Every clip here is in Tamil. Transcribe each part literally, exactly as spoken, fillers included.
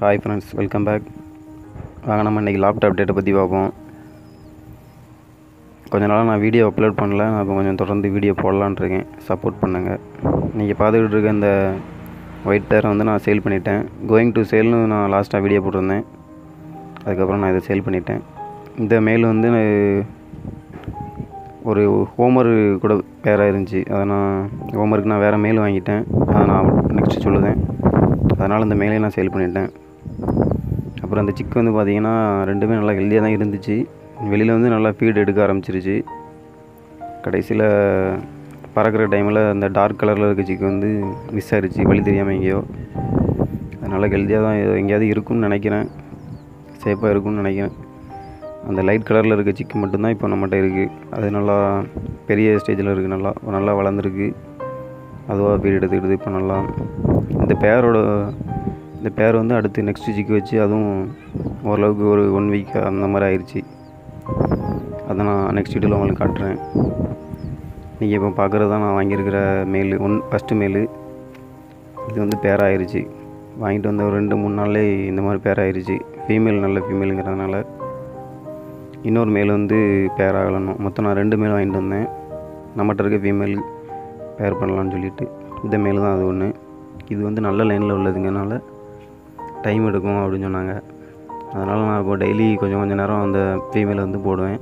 Hi friends, welcome back. வாங்க நம்ம இன்றைக்கி லேப்டாப் டேட்டை பற்றி பார்ப்போம். கொஞ்ச நாளாக நான் வீடியோ அப்லோட் பண்ணல, நான் இப்போ கொஞ்சம் தொடர்ந்து வீடியோ போடலான்ட்ருக்கேன், சப்போர்ட் பண்ணுங்கள். இன்றைக்கி பார்த்துக்கிட்டு இருக்க இந்த ஒயிட் டயரை வந்து நான் சேல் பண்ணிட்டேன். கோயிங் டு சேல்னு நான் லாஸ்ட்டாக வீடியோ போட்டிருந்தேன், அதுக்கப்புறம் நான் இதை சேல் பண்ணிட்டேன். இந்த மெயில் வந்து ஒரு ஹோம்ஒர்க் கூட வேறு இருந்துச்சு, அதை நான் ஹோம்ஒர்க்கு நான் வேறு மெயில் வாங்கிட்டேன், அதை நான் நெக்ஸ்ட்டு சொல்லுவேன். அதனால் இந்த மெயிலையும் நான் சேல் பண்ணிட்டேன். அப்புறம் அந்த சிக்கு வந்து பார்த்திங்கன்னா ரெண்டுமே நல்லா ஹெல்தியாக தான் இருந்துச்சு, வெளியில் வந்து நல்லா ஃபீட் எடுக்க ஆரம்பிச்சிருச்சு. கடைசியில் பறக்கிற டைமில் அந்த டார்க் கலரில் இருக்க சிக்கு வந்து மிஸ் ஆகிடுச்சு, வழி தெரியாமல் எங்கேயோ. அதனால் ஹெல்தியாக தான் எங்கேயாவது இருக்கும்னு நினைக்கிறேன், சேஃபாக இருக்கும்னு நினைக்கிறேன். அந்த லைட் கலரில் இருக்க சிக்கு மட்டும்தான் இப்போ நம்மகிட்ட இருக்குது, அது நல்லா பெரிய ஸ்டேஜில் இருக்குது, நல்லா நல்லா வளர்ந்துருக்கு, அதுவாக ஃபீட் எடுத்துக்கிட்டு இப்போ நல்லா. இந்த பேரோட இந்த பேர் வந்து அடுத்து நெக்ஸ்ட்டு சிக்கு வச்சு அதுவும் ஓரளவுக்கு ஒரு ஒன் வீக் அந்த மாதிரி ஆயிடுச்சு, அதை நான் நெக்ஸ்ட் வீடியோவில் உங்களுக்கு காட்டுறேன். நீங்கள் இப்போ பார்க்குறது தான் நான் வாங்கியிருக்கிற மெயில், ஒன் ஃபஸ்ட்டு மெயில். இது வந்து பேராயிருச்சு, வாங்கிட்டு வந்த ஒரு ரெண்டு மூணு நாள்லே இந்த மாதிரி பேராயிருச்சு. ஃபீமேல் நல்ல ஃபீமேலுங்கிறதுனால இன்னொரு மெயில் வந்து பேராகலணும். மொத்தம் நான் ரெண்டு மெயில் வாங்கிட்டு வந்தேன், நம்மகிட்ட இருக்க ஃபீமேல் பேர் பண்ணலான்னு சொல்லிட்டு. இந்த மெயில் தான் அது ஒன்று. இது வந்து நல்ல லைனில் உள்ளதுங்கனால டைம் எடுக்கும் அப்படின்னு சொன்னாங்க. அதனால் நான் இப்போ டெய்லி கொஞ்சம் கொஞ்சம் நேரம் அந்த ஃபீமேல் வந்து போடுவேன்,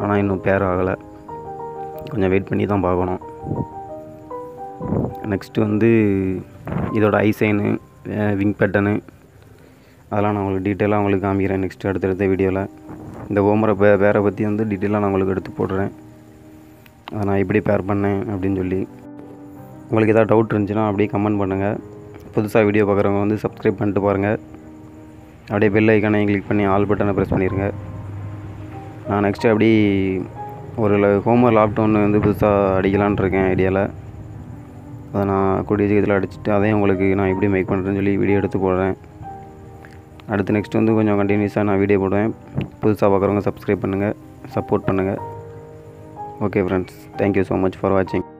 ஆனால் இன்னும் பேர் ஆகலை, கொஞ்சம் வெயிட் பண்ணி தான் பார்க்கணும். நெக்ஸ்ட்டு வந்து இதோட ஐசைனு விங் பேட்டர்னு அதெல்லாம் நான் உங்களுக்கு டீட்டெயிலாக உங்களுக்கு காமிக்கிறேன் நெக்ஸ்ட்டு அடுத்தடுத்த வீடியோவில். இந்த ஹோமரை பே பேரை பற்றி வந்து டீட்டெயிலாக நான் உங்களுக்கு எடுத்து போடுறேன், அதை நான் எப்படி பேர் பண்ணேன் அப்படின்னு சொல்லி. உங்களுக்கு எதாவது டவுட் இருந்துச்சுன்னா அப்படியே கமெண்ட் பண்ணுங்கள். புதுசாக வீடியோ பார்க்குறவங்க வந்து சப்ஸ்கிரைப் பண்ணிட்டு பாருங்கள், அப்படியே பெல் ஐக்கானை கிளிக் பண்ணி ஆல் பட்டனை ப்ரெஸ் பண்ணிடுங்க. நான் நெக்ஸ்ட்டு அப்படி ஒரு ஹோம்ஒர்க் லாக்டவுன் வந்து புதுசாக அடிக்கலான்னு இருக்கேன் ஐடியாவில், அதை நான் கூடிய சீக்கிரத்தில் அடிச்சுட்டு அதையும் உங்களுக்கு நான் எப்படி மேக் பண்ணுறேன்னு சொல்லி வீடியோ எடுத்து போடுறேன். அடுத்து நெக்ஸ்ட்டு வந்து கொஞ்சம் கண்டினியூஸாக நான் வீடியோ போடுவேன். புதுசாக பார்க்குறவங்க சப்ஸ்கிரைப் பண்ணுங்கள், சப்போர்ட் பண்ணுங்கள். Okay friends, thank you so much for வாட்சிங்.